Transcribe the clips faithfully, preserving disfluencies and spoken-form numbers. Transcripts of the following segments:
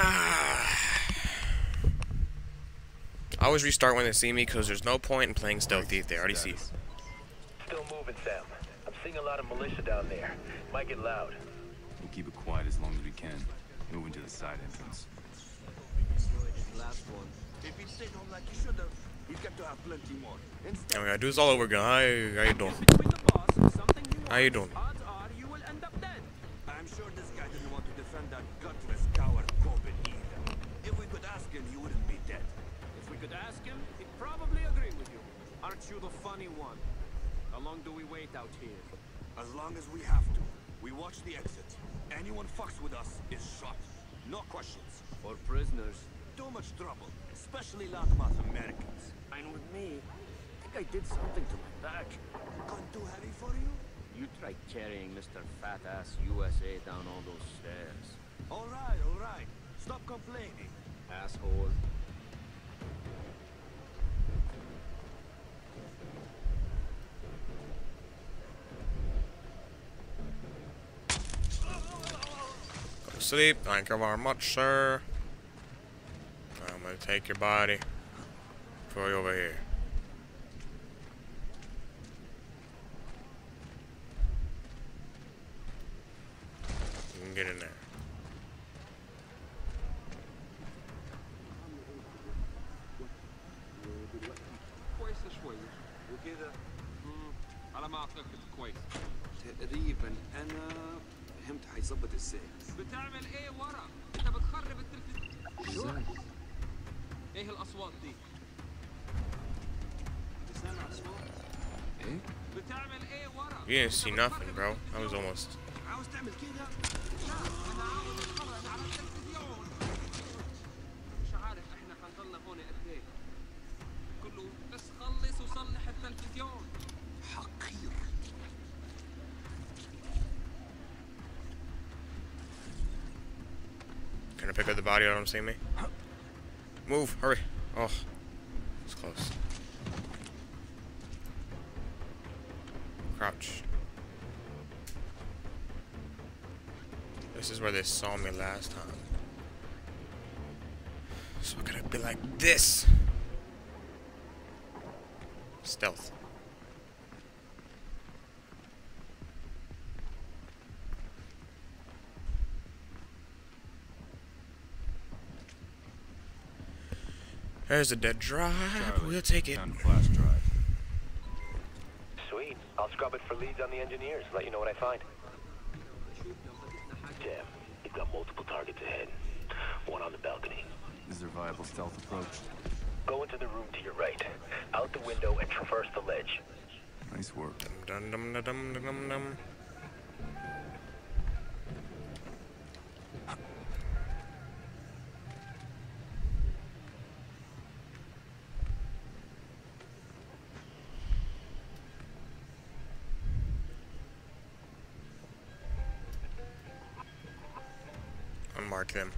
Ah. I always restart when they see me because there's no point in playing stealthy if they already see you. Still moving, Sam. I'm seeing a lot of militia down there. Might get loud. We'll keep it quiet as long as we can. Moving to the side entrance. And we gotta do this all over again. How you doing? How you doing? I'm sure this guy didn't want to defend that gutless coward Corbin either. If we could ask him, you wouldn't be dead. If we could ask him, he'd probably agree with you. Aren't you the funny one? How long do we wait out here? As long as we have to. We watch the exit. Anyone fucks with us is shot. No questions. Or prisoners. Too much trouble. Especially loudmouth Americans. And with me, I think I did something to my back. Gone too heavy for you? You tried carrying Mister Fat-Ass U S A down all those stairs. All right, all right. Stop complaining, asshole. Go to sleep. Thank you very much, sir. I'm gonna take your body. Throw you over here. Get in there. تقريبا أنا فهمت هيظبط ازاي. بتعمل إيه ورا؟ أنت بتخرب التلفزيون. شو؟ إيه الأصوات دي؟ بتسمع أصوات؟ إيه؟ بتعمل إيه ورا؟ You didn't see nothing, bro. I was almost. عاوز تعمل كده؟ لا انا عاوز اتفرج على التلفزيون. مش عارف احنا هنضلنا هون قد ايه. كله بس خلص وصلح التلفزيون. حقير. Can I pick up the body? I don't see me. Move, hurry. Oh, it's close. Crouch. This is where they saw me last time. So I gotta be like this. Stealth. There's a dead drive. Charlie, we'll take it. Flash drive. Sweet. I'll scrub it for leads on the engineers. Let you know what I find. Damn, you've got multiple targets ahead. One on the balcony. Is there a viable stealth approach? Go into the room to your right, out the window, and traverse the ledge. Nice work. Dum dum dum dum dum dum dum. Unmark them.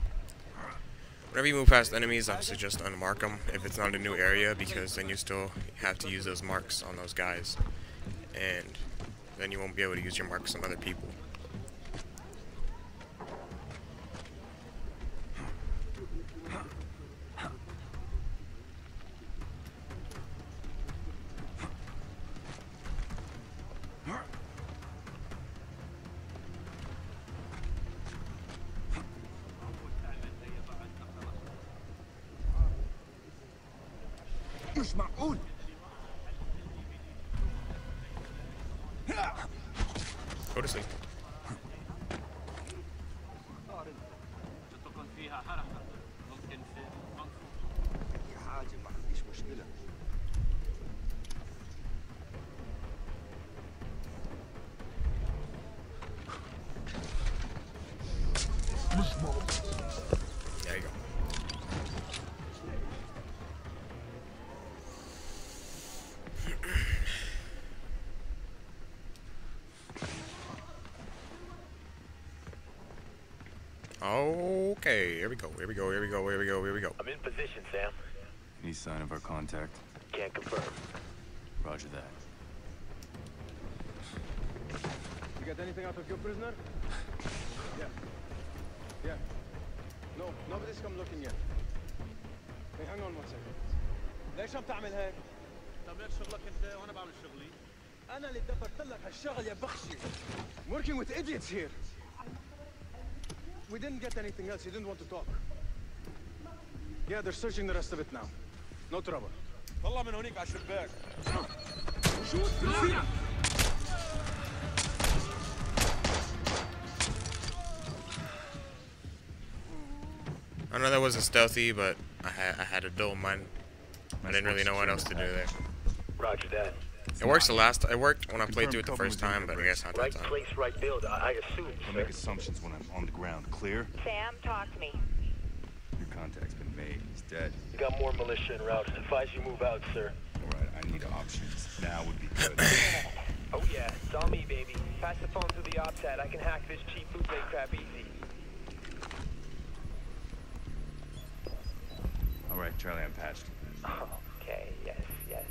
Whenever you move past enemies, I suggest unmark them if it's not a new area, because then you still have to use those marks on those guys, and then you won't be able to use your marks on other people. Go to sleep. There you go. Okay, here we go, here we go, here we go, here we go, here we go. I'm in position, Sam. Any sign of our contact? Can't confirm. Roger that. You got anything out of your prisoner? Yeah. Yeah. No, nobody's come looking yet. Hey, hang on one second. ليش عم تعمل هيك؟ طب ليك شغلك انت وانا بعمل شغلي. انا اللي دبرت لك هالشغل يا بخشي. I'm working with idiots here. We didn't get anything else. You didn't want to talk. Yeah, they're searching the rest of it now. No trouble. طلع من هونيك على الشباك. شوت بالسيف. I know that wasn't stealthy, but I had I had a dull mind. I didn't really know what else to do there. Roger that. It works the last. It worked when I played through it the first time, but I guess not that time. Right place, right build. I assume. I make assumptions when I'm on the ground. Clear? Sam, talk to me. Your contact's been made. He's dead. You got more militia en route. Advise you move out, sir. All right. I need options. Now would be good. Oh yeah, it's on me, baby. Pass the phone through the Opsat. I can hack this cheap bootleg crap easy. All right, Charlie, I'm patched. Okay, yes, yes.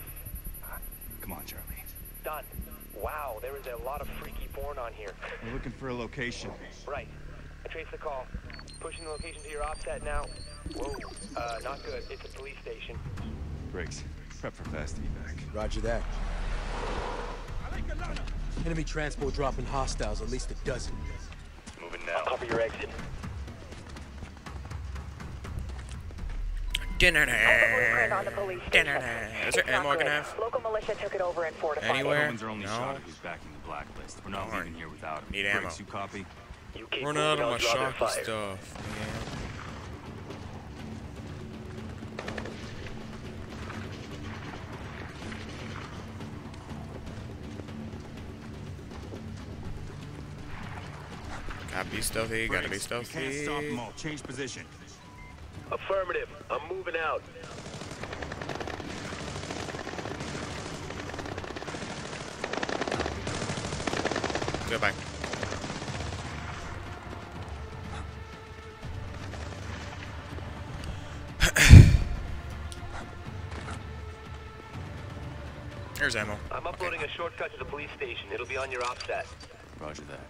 Come on, Charlie. Done. Wow, there is a lot of freaky porn on here. We're looking for a location. Right. I traced the call. Pushing the location to your offset now. Whoa, uh, not good. It's a police station. Briggs, prep for fast evac. Roger that. Enemy transport dropping hostiles, at least a dozen. Moving now. I'll cover your exit. Dinner there. On the police Dinner there. Is there ammo I can have? Local militia took it over and fortified. Anywhere? No. Who's backing the blacklist? We're not leaving here without him. Need ammo. You copy? Run out of my shocky stuff, man. Gotta be stealthy. Gotta be stealthy. You can't stop them all. Change position. Affirmative. I'm moving out. Goodbye. Here's ammo. I'm uploading okay. a shortcut to the police station. It'll be on your offset. Roger that.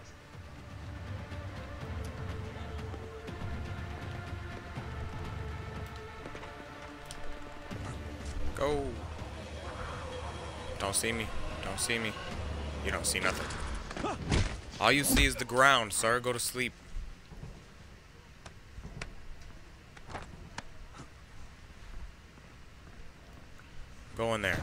Go. Don't see me. Don't see me. You don't see nothing. All you see is the ground, sir. Go to sleep. Go in there.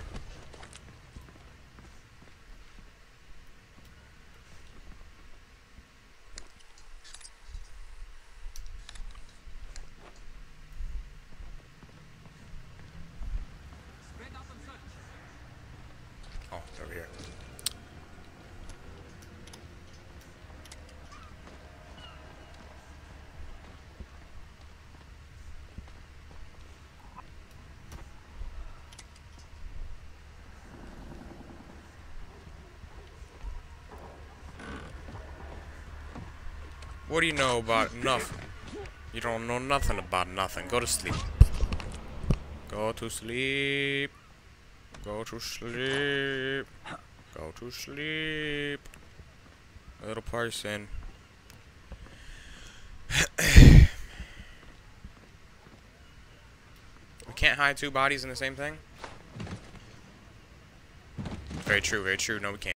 What do you know about nothing? You don't know nothing about nothing. Go to sleep. Go to sleep. Go to sleep. Go to sleep. Little person. We can't hide two bodies in the same thing? Very true, very true. No, we can't.